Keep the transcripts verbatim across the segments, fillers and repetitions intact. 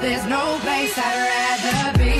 There's no place I'd rather be.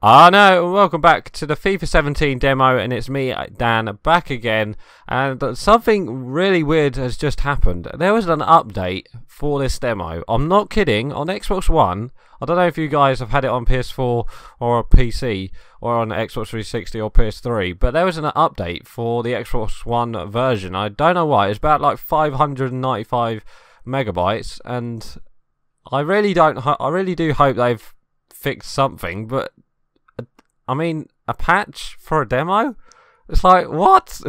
Ah no, welcome back to the FIFA seventeen demo, and it's me, Dan, back again, and something really weird has just happened. There was an update for this demo, I'm not kidding, on Xbox One. I don't know if you guys have had it on P S four or a P C or on Xbox three sixty or P S three, but there was an update for the Xbox One version. I don't know why, it's about like five hundred ninety-five megabytes, and I really don't, I really do hope they've fixed something, but I mean, a patch for a demo? It's like, what?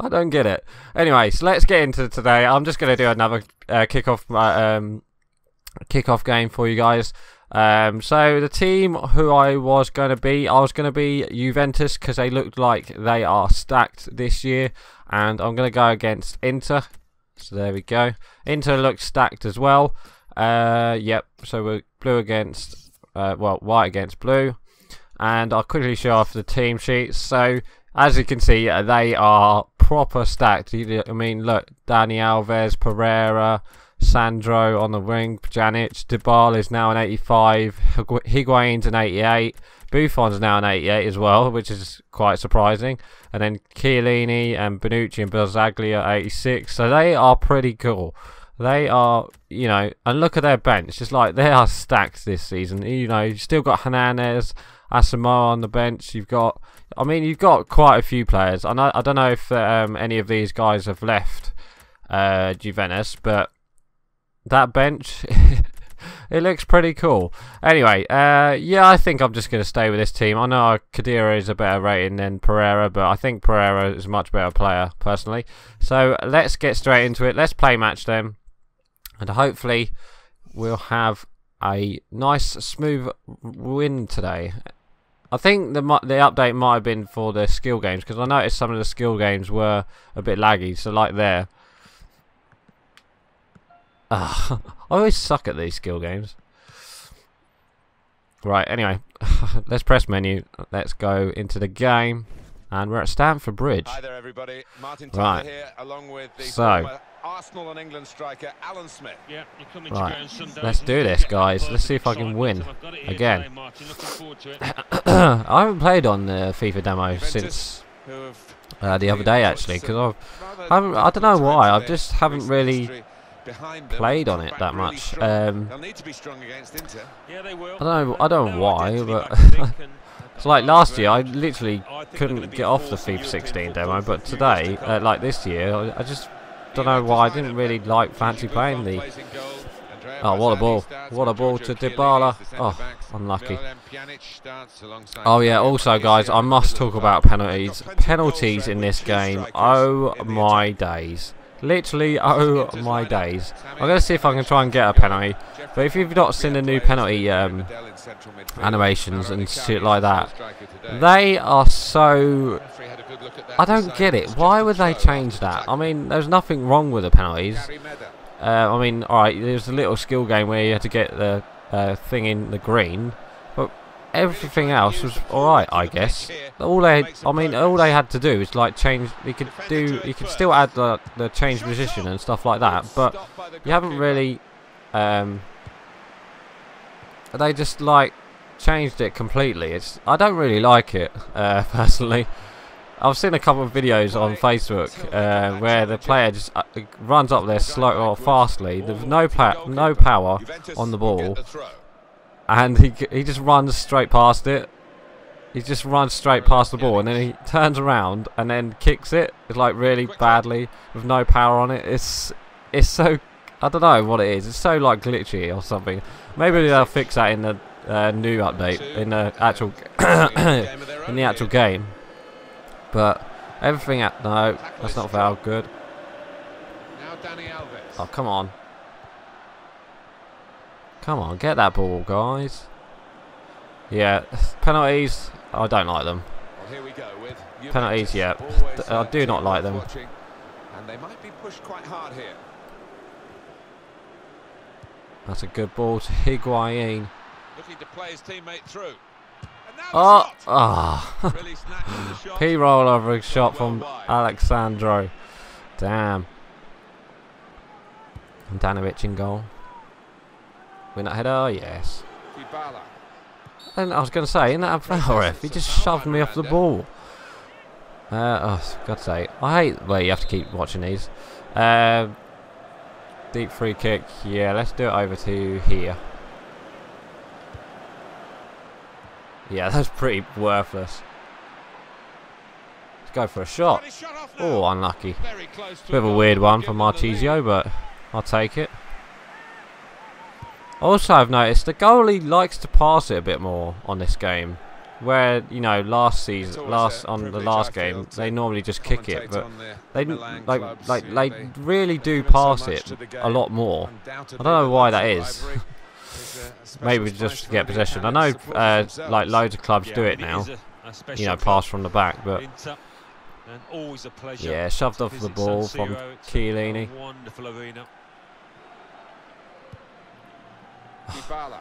I don't get it. Anyway, so let's get into today. I'm just going to do another uh, kickoff uh, um, kickoff game for you guys. Um, so the team who I was going to be, I was going to be Juventus because they looked like they are stacked this year. And I'm going to go against Inter. So there we go. Inter looks stacked as well. Uh, yep, so we're blue against, uh, well, white against blue. And I'll quickly show off the team sheets. So, as you can see, they are proper stacked. I mean, look, Dani Alves, Pereira, Sandro on the wing, Pjanic, Dybala is now an eighty-five, Higuain's an eighty-eight, Buffon's now an eighty-eight as well, which is quite surprising. And then Chiellini and Bonucci and Barzagli are eighty-six. So they are pretty cool. They are, you know, and look at their bench. It's like they are stacked this season. You know, you've still got Hernandez, Asamoah on the bench. You've got, I mean, you've got quite a few players. And I, I don't know if um, any of these guys have left uh, Juventus, but that bench, it looks pretty cool. Anyway, uh, yeah, I think I'm just going to stay with this team. I know Khedira is a better rating than Pereira, but I think Pereira is a much better player, personally. So let's get straight into it. Let's play match them. And hopefully we'll have a nice, smooth win today. I think the the update might have been for the skill games, because I noticed some of the skill games were a bit laggy. So, like there. Uh, I always suck at these skill games. Right, anyway. Let's press menu. Let's go into the game. And we're at Stamford Bridge. Hi there, everybody. Martin Tyler right. here, along with the so. former Arsenal and England striker Alan Smith. Yeah, you're coming right. to go Let's do this, guys. Let's see if I can win again. Today, I haven't played on the FIFA demo since uh, the other day, actually, because I I don't know why. I just haven't really played on it that much. Um, I don't know. I don't know why, but. So like last year, I literally couldn't get off the FIFA sixteen demo, but today, uh, like this year, I just don't know why I didn't really like fancy playing the... Oh, what a ball. What a ball to Dybala. Oh, unlucky. Oh yeah, also guys, I must talk about penalties. Penalties in this game, oh my days. Literally, oh my days. I'm going to see if I can try and get a penalty. But if you've not seen the new penalty um, animations and shit like that, they are so... I don't get it. Why would they change that? I mean, there's nothing wrong with the penalties. Uh, I mean, alright, there's a little skill game where you had to get the uh, thing in the green. But everything else was alright, I guess. All they, I mean, all they had to do is like change. You could do, you could still add the, the change position and stuff like that, but you haven't really. Um, they just like changed it completely. It's I don't really like it uh, personally. I've seen a couple of videos on Facebook uh, where the player just uh, runs up there slow or fastly. There's no no power on the ball. And he he just runs straight past it. He just runs straight past the ball, and then he turns around and then kicks it like really badly with no power on it. It's it's so I don't know what it is. It's so like glitchy or something. Maybe they'll fix that in the uh, new update in the actual in the actual game. But everything at no, that's not foul. Good. Oh come on. Come on, get that ball, guys. Yeah, penalties, I don't like them. Well, here we go with penalties, yeah, I do not like them. Watching, and they might be pushed quite hard here. That's a good ball to Higuain. Looking to play his teammate through. Oh, oh. P-roll over a shot from Alexandro. Damn. Handanovic in goal. Win that header, oh, yes. And I was going to say, in that ref, he just shoved me off the ball. Uh, oh, God's sake. I hate the way you have to keep watching these. Uh, deep free kick. Yeah, let's do it over to here. Yeah, that's pretty worthless. Let's go for a shot. Oh, unlucky. Bit of a weird one for Marchisio, but I'll take it. Also, I've noticed the goalie likes to pass it a bit more on this game. Where, you know, last season, last on the last game, they normally just kick it, but they like like they really do pass it a lot more. I don't know why that is. Maybe just to get possession. I know, uh, like loads of clubs do it now. You know, pass from the back, but yeah, shoved off the ball from Chiellini.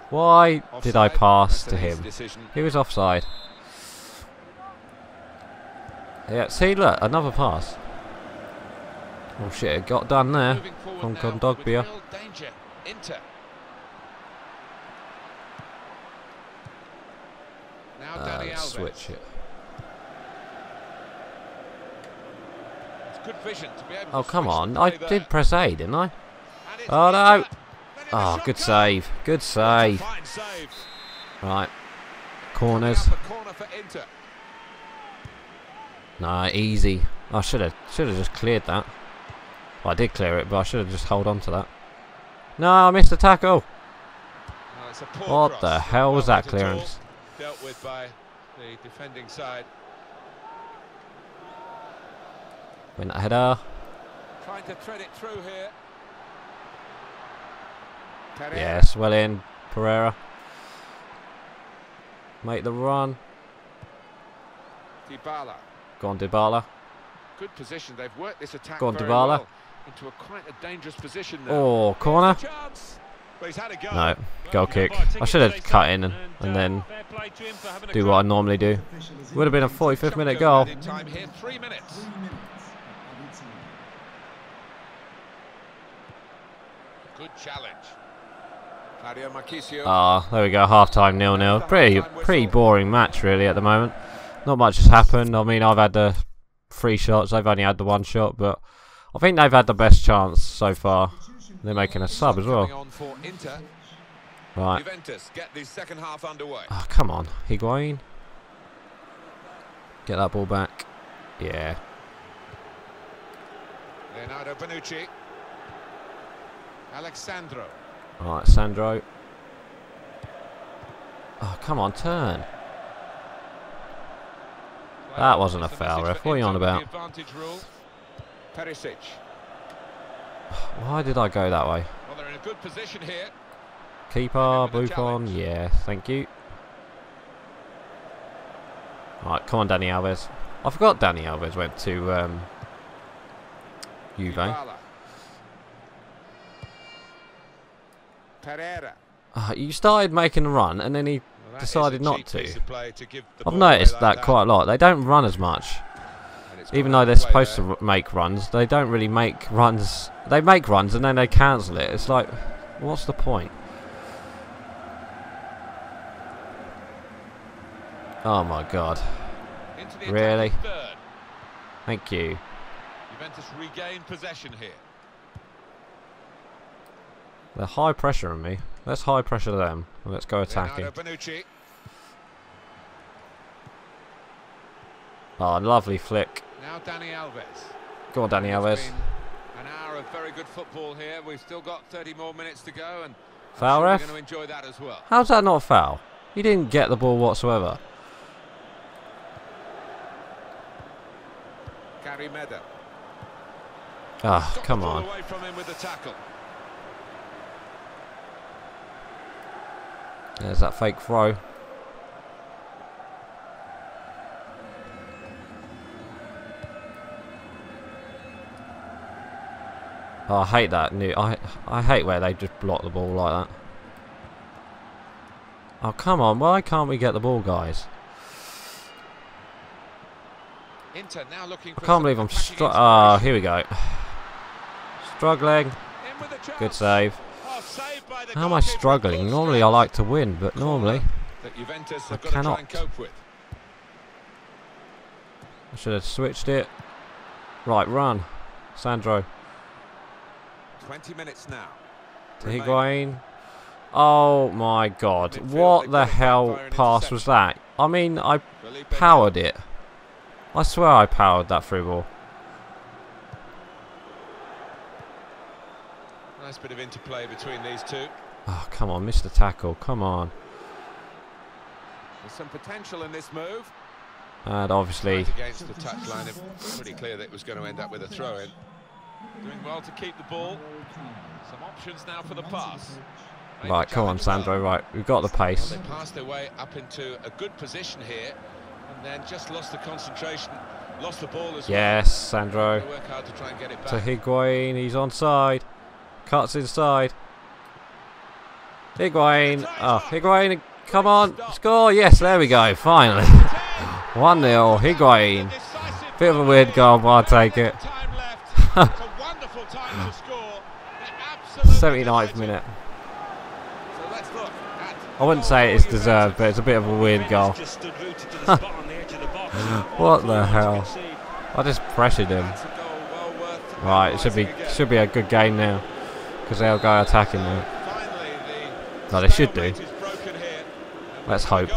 Why did I pass to him? He was offside. Yeah, see, look, another pass. Oh shit, it got done there from Kondogbia. Uh, let's switch it. Oh, come on. I did press A, didn't I? Oh, no. Oh, good save. Good save. Right. Corners. Nah, easy. I should have should have just cleared that. Well, I did clear it, but I should have just held on to that. No, I missed the tackle. What the hell was that clearance? Dealt with by the defending side. Win that header. Trying to thread it through here. Pereira. Yes, well in. Pereira. Make the run. Dybala. Go on, Dybala. Good position. They've worked this attack. Go on, Dybala. Well into a quite a dangerous position now. Oh, corner. No, goal kick. I should have cut in and, and then do what I normally do. Would have been a forty-fifth minute goal. Good challenge. Ah, there we go. Half time nil nil. Pretty, pretty boring match really at the moment. Not much has happened. I mean, I've had the three shots. They've only had the one shot, but I think they've had the best chance so far. They're making a sub as well. Right. Oh, come on, Higuain. Get that ball back. Yeah. Leonardo Bonucci. Alexandro. Alright, Sandro. Oh, come on, turn. That wasn't a foul, ref. What are you on about? Perisic. Why did I go that way? Well, they're in a good position here. Keeper, Buffon, yeah, thank you. Alright, come on, Dani Alves. I forgot Dani Alves went to um, Juve. Pereira. Uh, you started making a run and then he well, decided not to. to give the I've noticed that like quite that. a lot. They don't run as much. Even though they're supposed to make runs, they don't really make runs. They make runs and then they cancel it. It's like, what's the point? Oh my god. Really? Thank you. Juventus regained possession here. They're high pressure on me. Let's high pressure them. Let's go attacking. Oh, lovely flick. Now Dani Alves. Go on, Dani Alves. An hour of very good football here. We've still got thirty more minutes to go, and foul, sure ref. We're going to enjoy that as well. How's that not a foul? He didn't get the ball whatsoever. Gary Medda. Ah, oh, come the on. Away from him with the tackle. There's that fake throw. Oh, I hate that new. I I hate where they just block the ball like that. Oh, come on! Why can't we get the ball, guys? Inter now looking for I can't believe I'm str Ah, here we go. Struggling. Good save. How am I struggling? Normally I like to win, but normally I cannot. I should have switched it. Right, run. Sandro. twenty minutes now. To Higuain. Oh my god. What the hell pass was that? I mean, I powered it. I swear I powered that through ball. Nice bit of interplay between these two. Oh, come on, missed the tackle. Come on. There's some potential in this move. And obviously against the touchline, it was pretty clear that it was going to end up with a throw in. Doing well to keep the ball. Some options now for the pass. Right, come on, Sandro. Right, we've got the pace. Well, they passed their way up into a good position here, and then just lost the concentration, lost the ball as well. Yes, Sandro. To Higuain, he's onside. Cuts inside. Higuain. Oh, Higuain, come on, score. Yes, there we go. Finally, one nil. Higuain. Bit of a weird goal, but I'll take it. seventy-ninth minute. I wouldn't say it's deserved, but it's a bit of a weird goal. What the hell? I just pressured him. Right, it should be should be a good game now, because they'll go attacking now. No, they should do. Let's hope.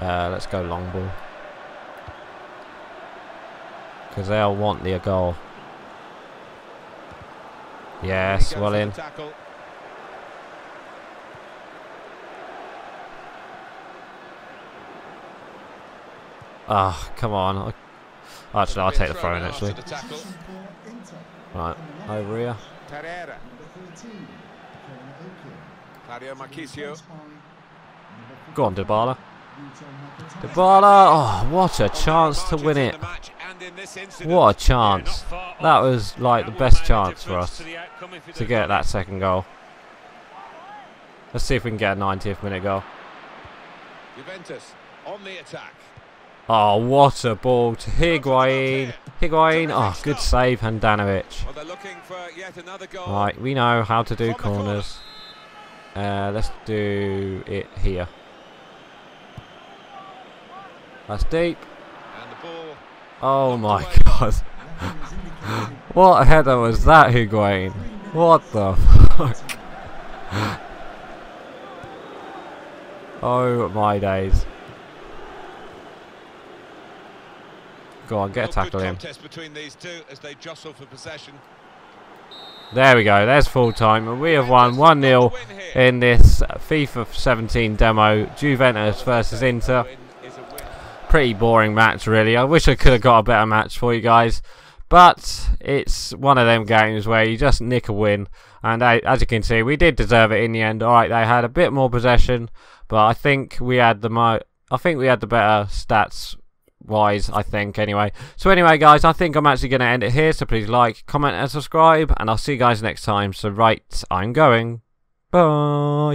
Uh, let's go long ball, because they'll want the goal. Yes, well in. Ah, oh, come on. Actually, I'll take the throw in, actually. Right, over here. Pereira. Marchisio. Go on, Dybala. Dybala! Oh, what a chance to win it. What a chance. That was, like, the best chance for us to get that second goal. Let's see if we can get a ninetieth minute goal. Juventus on the attack. Oh, what a ball to Higuain. Higuain. Oh, good save, Handanovic. Well, for yet goal. Right, we know how to do corners. Uh, let's do it here. That's deep. And the ball oh my god. What a header was that, Higuain? What the fuck? Oh my days. Go on, get a tackle in. There we go, there's full time. And we have won one nil in this FIFA seventeen demo. Juventus versus Inter. Pretty boring match, really. I wish I could have got a better match for you guys. But it's one of them games where you just nick a win. And uh, as you can see, we did deserve it in the end. Alright, they had a bit more possession. But I think we had the, mo I think we had the better stats wise, I think, anyway. So anyway, guys, I think I'm actually going to end it here, so please like, comment and subscribe, and I'll see you guys next time. So right, I'm going. Bye.